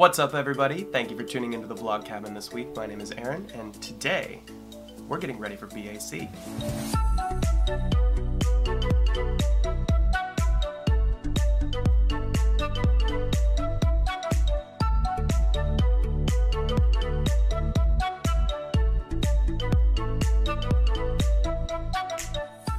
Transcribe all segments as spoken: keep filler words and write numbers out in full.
What's up, everybody? Thank you for tuning into the Vlog Cabin this week. My name is Aaron, and today we're getting ready for B A C.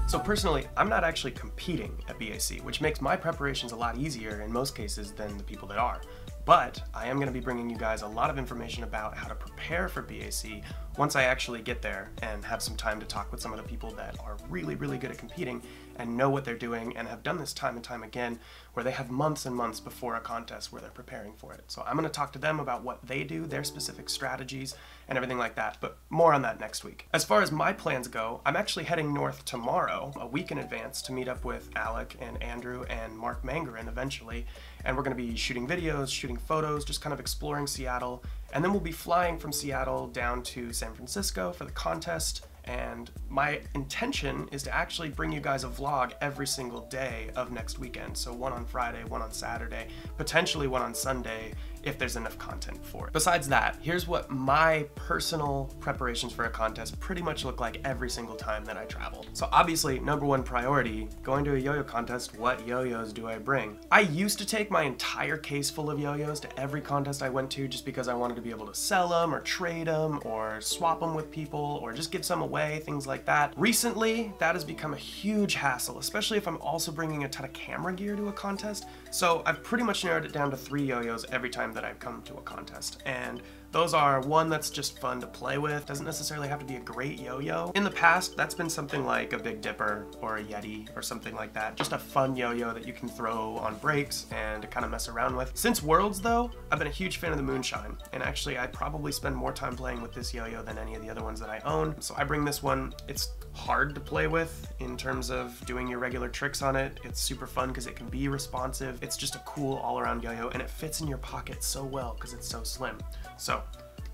So personally, I'm not actually competing at B A C, which makes my preparations a lot easier in most cases than the people that are. But I am going to be bringing you guys a lot of information about how to prepare for B A C once I actually get there and have some time to talk with some of the people that are really, really good at competing and know what they're doing and have done this time and time again, where they have months and months before a contest where they're preparing for it. So I'm going to talk to them about what they do, their specific strategies, and everything like that, but more on that next week. As far as my plans go, I'm actually heading north tomorrow, a week in advance, to meet up with Alec and Andrew and Mark Mangarin eventually, and we're going to be shooting videos, shooting photos, just kind of exploring Seattle, and then we'll be flying from Seattle down to San Francisco for the contest. And my intention is to actually bring you guys a vlog every single day of next weekend. So one on Friday, one on Saturday, potentially one on Sunday if there's enough content for it. Besides that, here's what my personal preparations for a contest pretty much look like every single time that I travel. So obviously, number one priority, going to a yo-yo contest, what yo-yos do I bring? I used to take my entire case full of yo-yos to every contest I went to just because I wanted to be able to sell them or trade them or swap them with people or just give some away. Way, things like that. Recently, that has become a huge hassle, especially if I'm also bringing a ton of camera gear to a contest. So I've pretty much narrowed it down to three yo-yos every time that I've come to a contest. And those are one that's just fun to play with, doesn't necessarily have to be a great yo-yo. In the past, that's been something like a Big Dipper or a Yeti or something like that. Just a fun yo-yo that you can throw on breaks and kind of mess around with. Since Worlds though, I've been a huge fan of the Moonshine. And actually, I probably spend more time playing with this yo-yo than any of the other ones that I own. So I bring this one. It's hard to play with in terms of doing your regular tricks on it. It's super fun because it can be responsive. It's just a cool all-around yo-yo and it fits in your pocket so well because it's so slim. So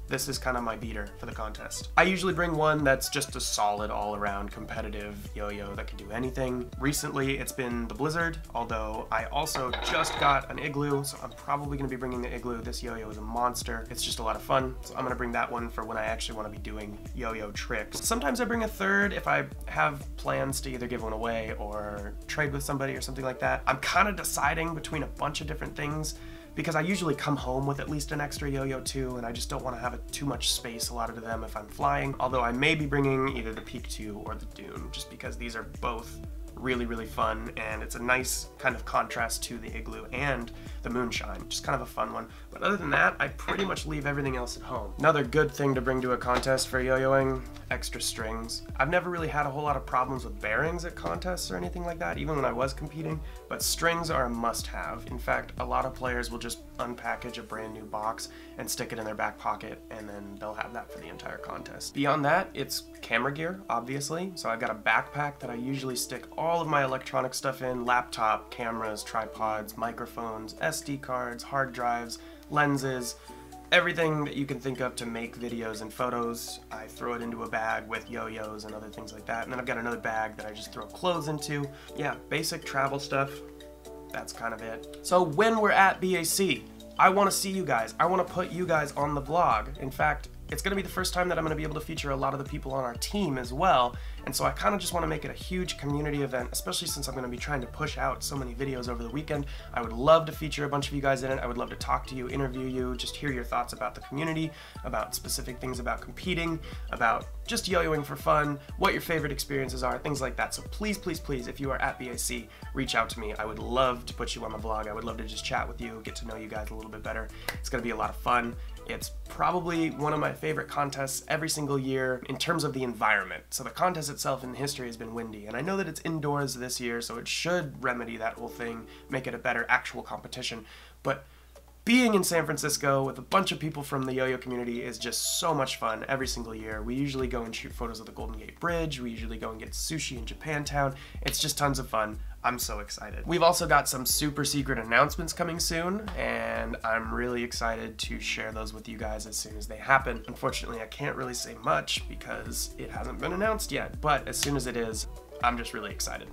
this is kind of my beater for the contest. I usually bring one that's just a solid all-around competitive yo-yo that can do anything. Recently, it's been the Blizzard, although I also just got an Igloo, so I'm probably gonna be bringing the Igloo. This yo-yo is a monster. It's just a lot of fun, so I'm gonna bring that one for when I actually wanna be doing yo-yo tricks. Sometimes I bring a third if I have plans to either give one away or trade with somebody or something like that. I'm kind of deciding between a bunch of different things, because I usually come home with at least an extra yo-yo too, and I just don't want to have a, too much space allotted to them if I'm flying. Although I may be bringing either the Peak two or the Dune, just because these are both really, really fun, and it's a nice kind of contrast to the Igloo and the Moonshine, just kind of a fun one. But other than that, I pretty much leave everything else at home. Another good thing to bring to a contest for yo-yoing, extra strings. I've never really had a whole lot of problems with bearings at contests or anything like that, even when I was competing, but strings are a must-have. In fact, a lot of players will just unpackage a brand new box and stick it in their back pocket, and then they'll have that for the entire contest. Beyond that, it's camera gear, obviously. So I've got a backpack that I usually stick all of my electronic stuff in, laptop, cameras, tripods, microphones, S D cards, hard drives, lenses, everything that you can think of to make videos and photos. I throw it into a bag with yo-yos and other things like that. And then I've got another bag that I just throw clothes into. Yeah, basic travel stuff. That's kind of it. So when we're at B A C, I want to see you guys. I want to put you guys on the vlog. In fact, it's going to be the first time that I'm going to be able to feature a lot of the people on our team as well. And so I kind of just want to make it a huge community event, especially since I'm going to be trying to push out so many videos over the weekend. I would love to feature a bunch of you guys in it. I would love to talk to you, interview you, just hear your thoughts about the community, about specific things about competing, about just yo-yoing for fun, what your favorite experiences are, things like that. So please, please, please, if you are at B A C, reach out to me. I would love to put you on the vlog. I would love to just chat with you, get to know you guys a little bit better. It's going to be a lot of fun. It's probably one of my favorite contests every single year in terms of the environment. So the contest itself in history has been windy, and I know that it's indoors this year, so it should remedy that whole thing, make it a better actual competition. But being in San Francisco with a bunch of people from the yo-yo community is just so much fun every single year. We usually go and shoot photos of the Golden Gate Bridge. We usually go and get sushi in Japantown. It's just tons of fun. I'm so excited. We've also got some super secret announcements coming soon, and I'm really excited to share those with you guys as soon as they happen. Unfortunately, I can't really say much because it hasn't been announced yet, but as soon as it is, I'm just really excited.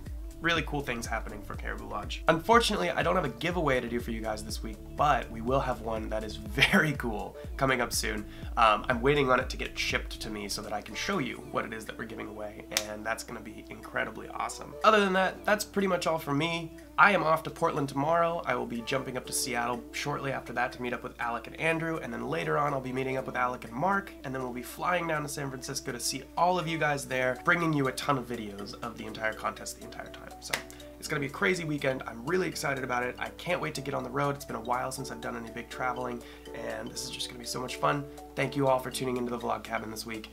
really cool things happening for Caribou Lodge. Unfortunately, I don't have a giveaway to do for you guys this week, but we will have one that is very cool coming up soon. Um, I'm waiting on it to get shipped to me so that I can show you what it is that we're giving away, and that's gonna be incredibly awesome. Other than that, that's pretty much all for me. I am off to Portland tomorrow. I will be jumping up to Seattle shortly after that to meet up with Alec and Andrew, and then later on I'll be meeting up with Alec and Mark, and then we'll be flying down to San Francisco to see all of you guys there, bringing you a ton of videos of the entire contest the entire time. So it's gonna be a crazy weekend. I'm really excited about it. I can't wait to get on the road. It's been a while since I've done any big traveling, and this is just gonna be so much fun. Thank you all for tuning into the Vlog Cabin this week.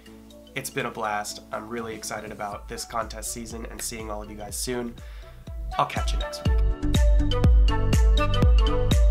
It's been a blast. I'm really excited about this contest season and seeing all of you guys soon. I'll catch you next week.